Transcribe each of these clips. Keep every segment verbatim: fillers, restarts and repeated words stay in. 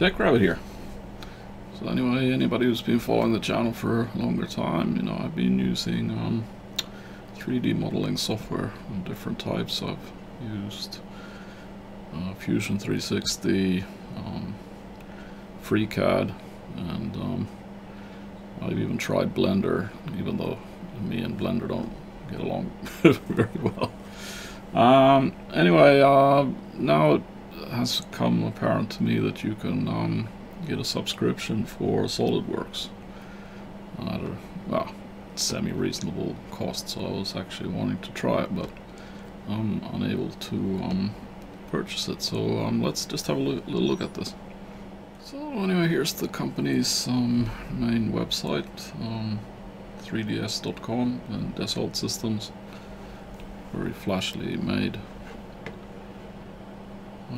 Tech Rabbit here. So anyway, anybody who's been following the channel for a longer time, you know, I've been using um, three D modeling software of different types. I've used uh, Fusion three sixty, um, FreeCAD, and um, I've even tried Blender, even though me and Blender don't get along very well. Um, anyway, uh, now it has come apparent to me that you can um, get a subscription for SolidWorks at a well, semi-reasonable cost, so I was actually wanting to try it, but I'm unable to um, purchase it, so um, let's just have a look, little look at this. So anyway, here's the company's um, main website, um, three D S dot com, and Dassault Systems, very flashily made.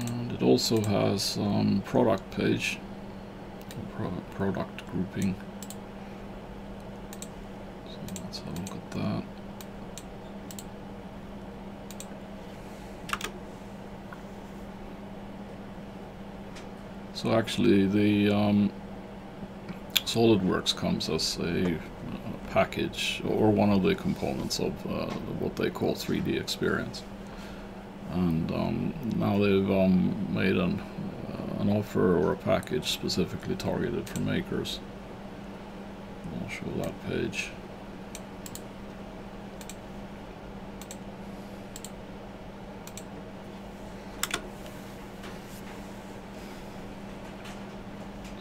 And it also has um, product page, pro product grouping. So let's have a look at that. So actually, the um, SolidWorks comes as a package or one of the components of uh, what they call three D Experience, and um, now they've um, made an, uh, an offer or a package specifically targeted for makers. I'll show that page.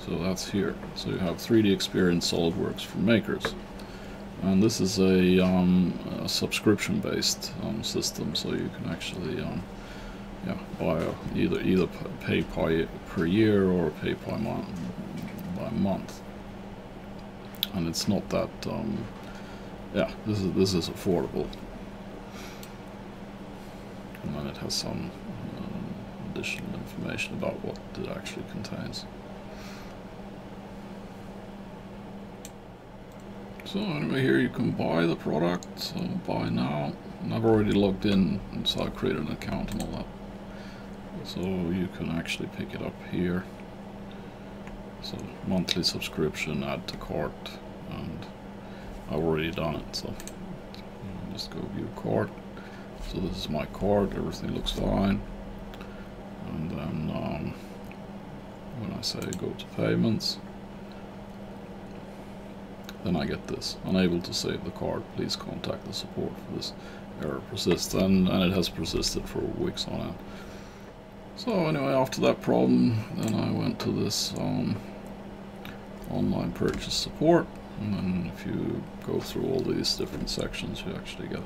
So that's here. So you have three D Experience SolidWorks for makers. And this is a, um, a subscription-based um, system, so you can actually um, yeah, buy a, either either pay by, per year or pay by month, by month. And it's not that um, yeah, this is this is affordable. And then it has some um, additional information about what it actually contains. So anyway, here you can buy the product, so buy now, and I've already logged in, and so I've created an account and all that. So you can actually pick it up here. So monthly subscription, add to cart, and I've already done it, so just go view cart. So this is my cart, everything looks fine. And then um, when I say go to payments, then I get this. Unable to save the card, please contact the support for this. Error persists, and, and it has persisted for weeks on end. So anyway, after that problem, then I went to this um, online purchase support, and then if you go through all these different sections, you actually get.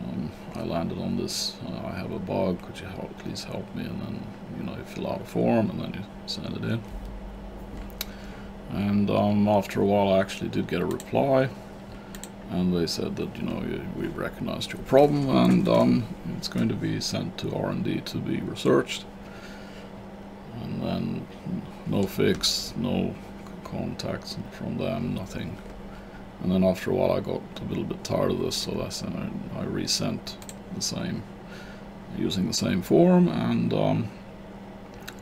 Um, I landed on this. Uh, I have a bug. Could you help? Please help me. And then you know you fill out a form, and then you send it in. And um, after a while I actually did get a reply, and they said that, you know, we've recognized your problem, and um, it's going to be sent to R and D to be researched. And then no fix, no contacts from them, nothing. And then after a while I got a little bit tired of this, so that's, I, I resent the same, using the same form, and um,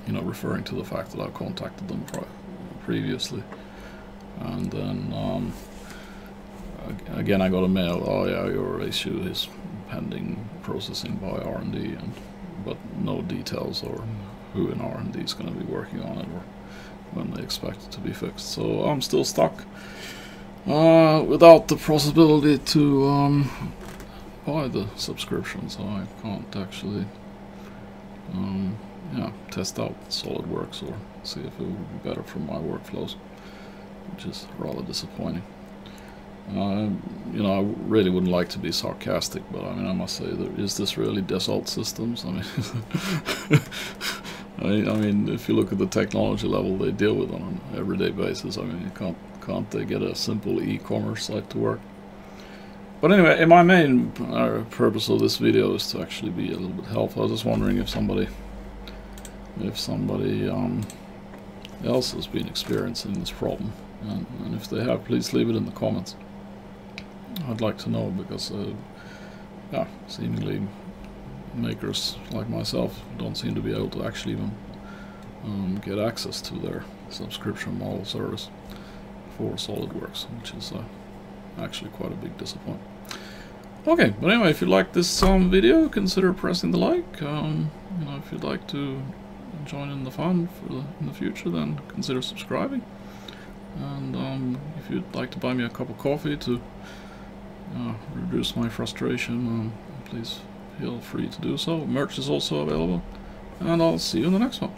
you know, referring to the fact that I've contacted them prior. previously. And then um, again I got a mail, oh yeah, your issue is pending processing by R and D, and but no details or who in R and D is going to be working on it or when they expect it to be fixed. So I'm still stuck uh, without the possibility to um, buy the subscription, so I can't actually um, yeah, test out SolidWorks or see if it would be better for my workflows, which is rather disappointing. Uh, you know, I really wouldn't like to be sarcastic, but I mean, I must say, that, is this really Dassault Systems? I mean, I, I mean, if you look at the technology level they deal with on an everyday basis, I mean, can't can't they get a simple e-commerce site to work? But anyway, and my main uh, purpose of this video is to actually be a little bit helpful. I was just wondering if somebody. If somebody um, else has been experiencing this problem, and, and if they have, please leave it in the comments. I'd like to know, because uh, yeah, seemingly makers like myself don't seem to be able to actually even um, get access to their subscription model service for SolidWorks, which is uh, actually quite a big disappointment. Okay, but anyway, if you like this um, video, consider pressing the like. Um, you know, if you'd like to join in the fun for the, in the future, then consider subscribing. And um, if you'd like to buy me a cup of coffee to uh, reduce my frustration, um, please feel free to do so. Merch is also available, and I'll see you in the next one.